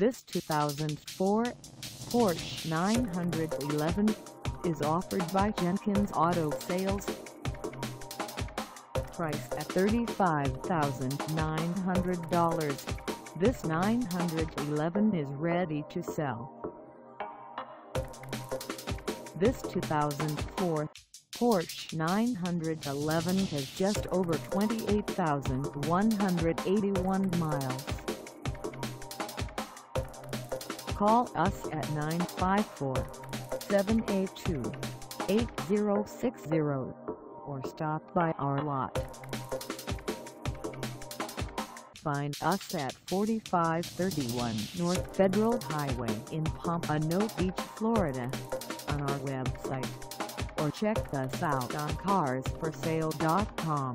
This 2004 Porsche 911 is offered by Jenkins Auto Sales. Priced at $35,900, this 911 is ready to sell. This 2004 Porsche 911 has just over 28,181 miles. Call us at 954-782-8060 or stop by our lot. Find us at 4531 North Federal Highway in Pompano Beach, Florida, on our website, or check us out on carsforsale.com.